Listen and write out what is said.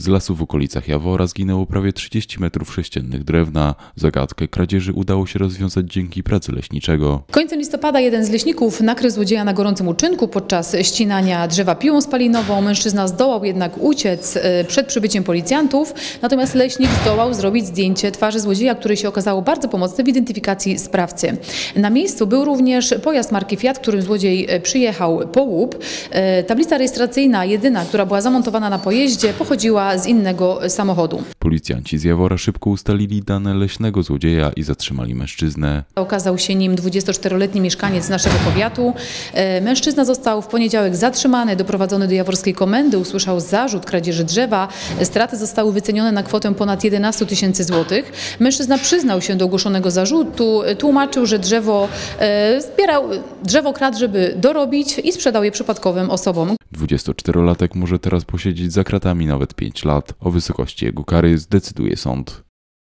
Z lasu w okolicach Jawora zginęło prawie 30 metrów sześciennych drewna. Zagadkę kradzieży udało się rozwiązać dzięki pracy leśniczego. Końcem listopada jeden z leśników nakrył złodzieja na gorącym uczynku podczas ścinania drzewa piłą spalinową. Mężczyzna zdołał jednak uciec przed przybyciem policjantów, natomiast leśnik zdołał zrobić zdjęcie twarzy złodzieja, które się okazało bardzo pomocne w identyfikacji sprawcy. Na miejscu był również pojazd marki Fiat, którym złodziej przyjechał po łup. Tablica rejestracyjna jedyna, która była zamontowana na pojeździe, pochodziła z innego samochodu. Policjanci z Jawora szybko ustalili dane leśnego złodzieja i zatrzymali mężczyznę. Okazał się nim 24-letni mieszkaniec naszego powiatu. Mężczyzna został w poniedziałek zatrzymany, doprowadzony do jaworskiej komendy, usłyszał zarzut kradzieży drzewa. Straty zostały wycenione na kwotę ponad 11 tysięcy złotych. Mężczyzna przyznał się do ogłoszonego zarzutu, tłumaczył, że drzewo kradł, żeby dorobić i sprzedał je przypadkowym osobom. 24-latek może teraz posiedzieć za kratami nawet 5 lat. O wysokości jego kary zdecyduje sąd.